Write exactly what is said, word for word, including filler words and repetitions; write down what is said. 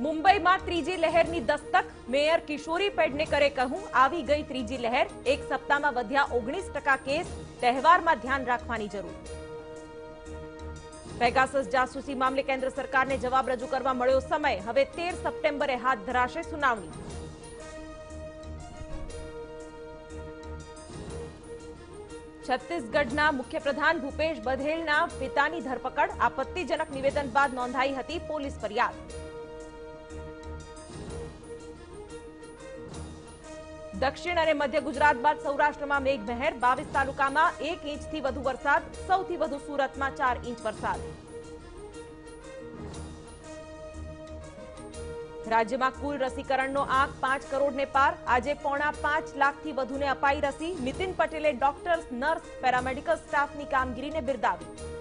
मुंबई में तीजी लहर की दस्तक, मेयर किशोरी पेडनेकूए कहूं आवी गई तीजी लहर। एक सप्ताह में वध्या ओगनीस टका केस, तहेवार में ध्यान राखवानी जरूर। पेगासस जासूसी मामले केन्द्र सरकार ने जवाब रजू करवा मळ्यो समय, हवे तेर सप्टेम्बरे हाथ धराशे सुनावणी। छत्तीसगढ़ मुख्य प्रधान भूपेश बधेल पिता की धरपकड़, आपत्तिजनक निवेदन बाद नोंधाई हती पोलीस फरियाद। दक्षिण और मध्य गुजरात बाद सौराष्ट्र में मेघमहेर, बावीस तालुका में एक इंच थी वधु वरसाद, सौथी वधु सूरत में चार इंच वरसाद। राज्य में कुल रसीकरण आंक पांच करोड़ ने पार, आज पौना पांच लाख थी वधु ने अपाई रसी। नितिन पटेले डॉक्टर्स, नर्स, पेरामेडिकल स्टाफ की कामगीरी ने बिरदावी।